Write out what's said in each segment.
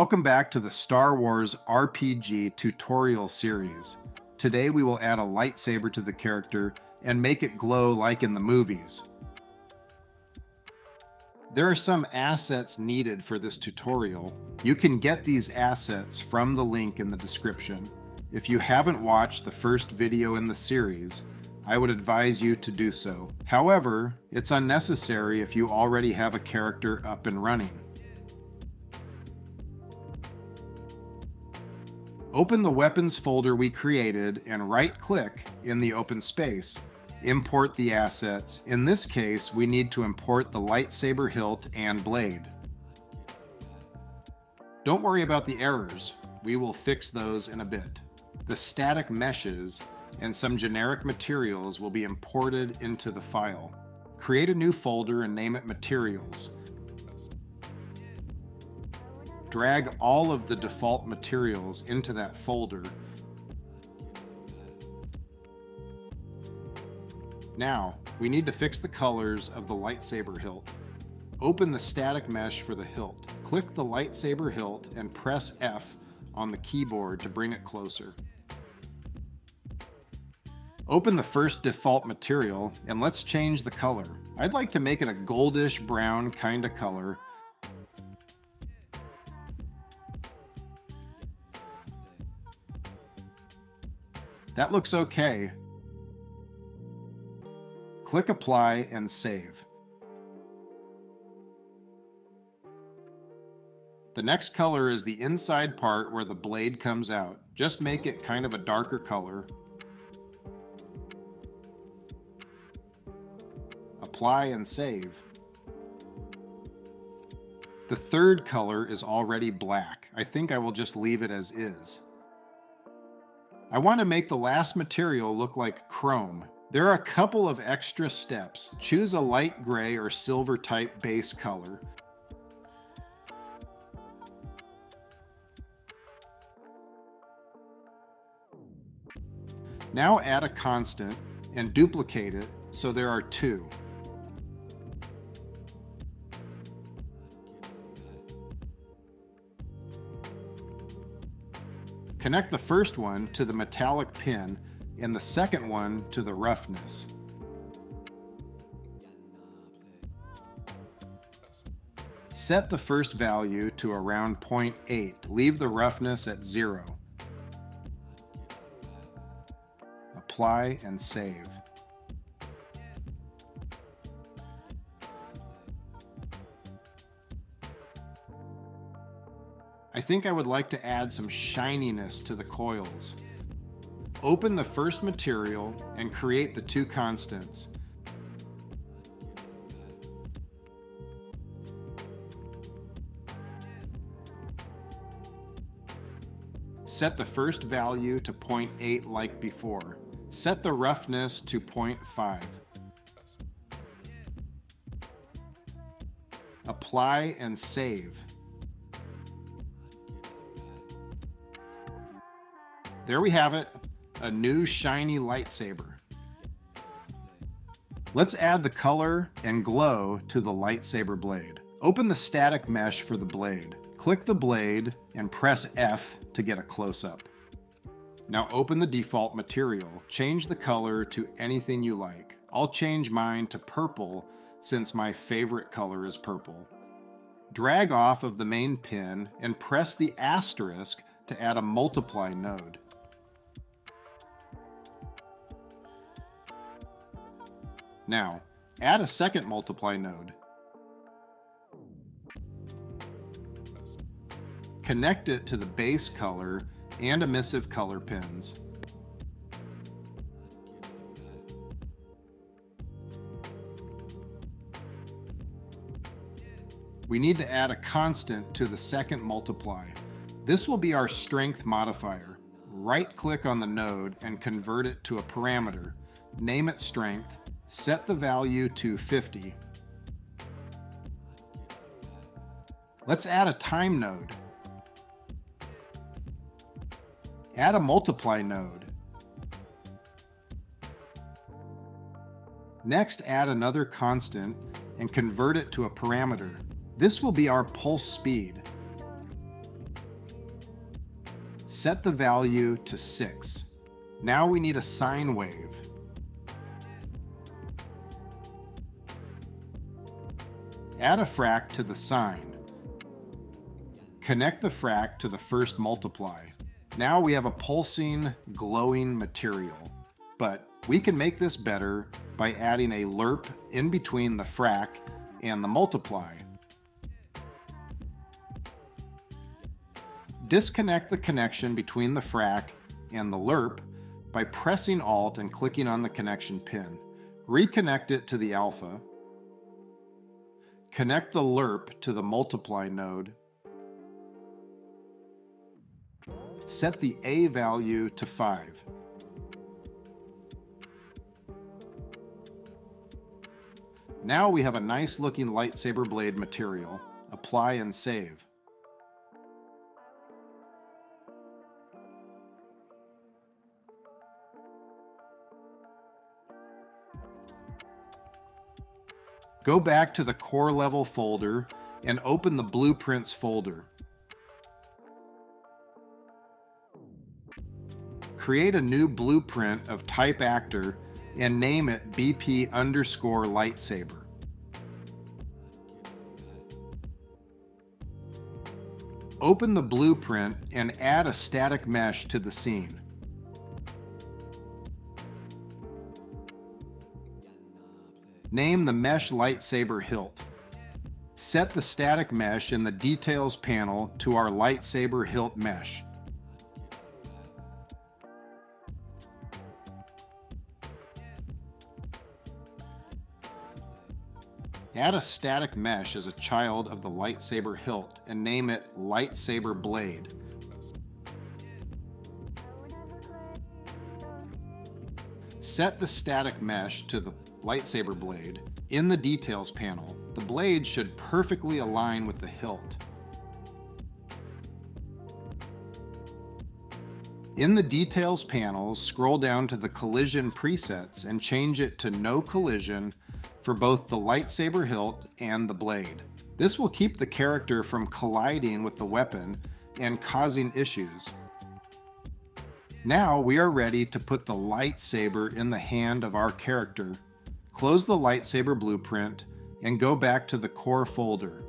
Welcome back to the Star Wars RPG tutorial series. Today we will add a lightsaber to the character and make it glow like in the movies. There are some assets needed for this tutorial. You can get these assets from the link in the description. If you haven't watched the first video in the series, I would advise you to do so. However, it's unnecessary if you already have a character up and running. Open the weapons folder we created and right-click in the open space. Import the assets. In this case, we need to import the lightsaber hilt and blade. Don't worry about the errors. We will fix those in a bit. The static meshes and some generic materials will be imported into the file. Create a new folder and name it Materials. Drag all of the default materials into that folder. Now, we need to fix the colors of the lightsaber hilt. Open the static mesh for the hilt. Click the lightsaber hilt and press F on the keyboard to bring it closer. Open the first default material and let's change the color. I'd like to make it a goldish brown kind of color. That looks okay. Click Apply and Save. The next color is the inside part where the blade comes out. Just make it kind of a darker color. Apply and Save. The third color is already black. I think I will just leave it as is. I want to make the last material look like chrome. There are a couple of extra steps. Choose a light gray or silver type base color. Now add a constant and duplicate it so there are two. Connect the first one to the metallic pin and the second one to the roughness. Set the first value to around 0.8. Leave the roughness at 0. Apply and save. I think I would like to add some shininess to the coils. Open the first material and create the two constants. Set the first value to 0.8 like before. Set the roughness to 0.5. Apply and save. There we have it, a new shiny lightsaber. Let's add the color and glow to the lightsaber blade. Open the static mesh for the blade. Click the blade and press F to get a close-up. Now open the default material. Change the color to anything you like. I'll change mine to purple since my favorite color is purple. Drag off of the main pin and press the asterisk to add a multiply node. Now, add a second multiply node. Connect it to the base color and emissive color pins. We need to add a constant to the second multiply. This will be our strength modifier. Right-click on the node and convert it to a parameter. Name it strength. Set the value to 50. Let's add a time node. Add a multiply node. Next, add another constant and convert it to a parameter. This will be our pulse speed. Set the value to 6. Now we need a sine wave. Add a frac to the sine. Connect the frac to the first multiply. Now we have a pulsing, glowing material. But we can make this better by adding a lerp in between the frac and the multiply. Disconnect the connection between the frac and the lerp by pressing Alt and clicking on the connection pin. Reconnect it to the alpha. Connect the lerp to the multiply node. Set the A value to 5. Now we have a nice looking lightsaber blade material. Apply and save. Go back to the core level folder and open the blueprints folder. Create a new blueprint of type actor and name it BP_Lightsaber. Open the blueprint and add a static mesh to the scene. Name the mesh lightsaber hilt. Set the static mesh in the details panel to our lightsaber hilt mesh. Add a static mesh as a child of the lightsaber hilt and name it lightsaber blade. Set the static mesh to the lightsaber blade in the details panel. The blade should perfectly align with the hilt. In the details panel, scroll down to the collision presets and change it to no collision for both the lightsaber hilt and the blade. This will keep the character from colliding with the weapon and causing issues. Now we are ready to put the lightsaber in the hand of our character. Close the lightsaber blueprint and go back to the core folder.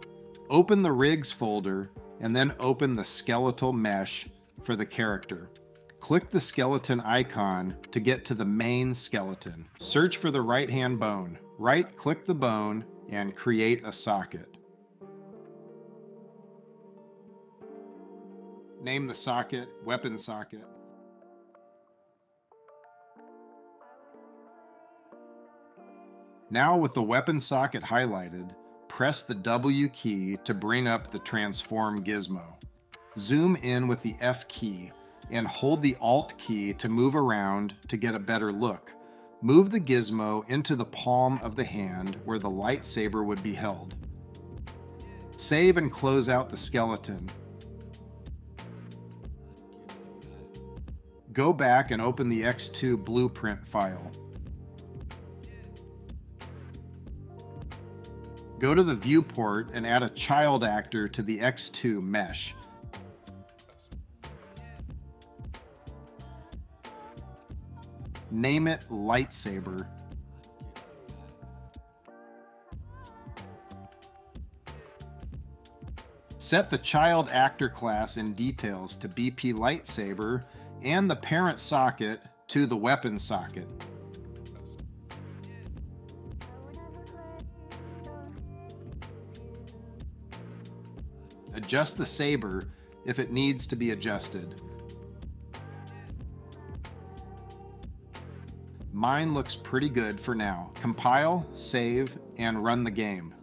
Open the rigs folder and then open the skeletal mesh for the character. Click the skeleton icon to get to the main skeleton. Search for the right hand bone. Right-click the bone and create a socket. Name the socket Weapon Socket. Now with the weapon socket highlighted, press the W key to bring up the transform gizmo. Zoom in with the F key and hold the Alt key to move around to get a better look. Move the gizmo into the palm of the hand where the lightsaber would be held. Save and close out the skeleton. Go back and open the X2 blueprint file. Go to the viewport and add a child actor to the X2 mesh. Name it lightsaber. Set the child actor class in details to BP Lightsaber and the parent socket to the weapon socket. Adjust the saber if it needs to be adjusted. Mine looks pretty good for now. Compile, save, and run the game.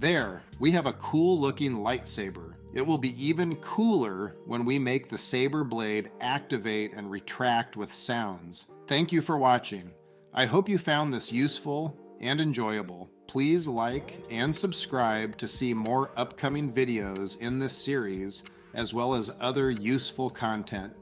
There, we have a cool looking lightsaber. It will be even cooler when we make the saber blade activate and retract with sounds. Thank you for watching. I hope you found this useful and enjoyable, please like and subscribe to see more upcoming videos in this series, as well as other useful content.